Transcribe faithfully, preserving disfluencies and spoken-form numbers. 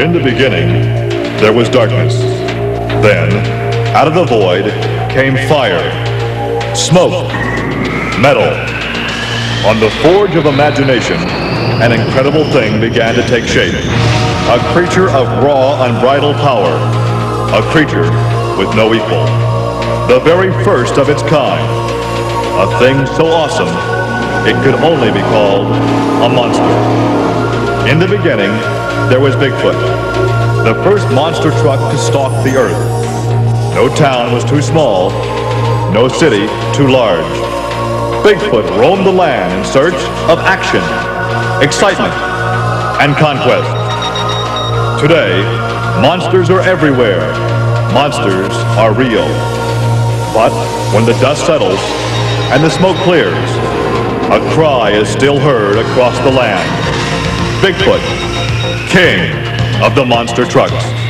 In the beginning, there was darkness. Then, out of the void, came fire, smoke, metal. On the forge of imagination, an incredible thing began to take shape. A creature of raw, unbridled power. A creature with no equal. The very first of its kind. A thing so awesome, it could only be called a monster. In the beginning, there was Bigfoot, the first monster truck to stalk the earth. No town was too small, no city too large. Bigfoot roamed the land in search of action, excitement, and conquest. Today, monsters are everywhere. Monsters are real. But when the dust settles and the smoke clears, a cry is still heard across the land. Bigfoot, king of the monster trucks.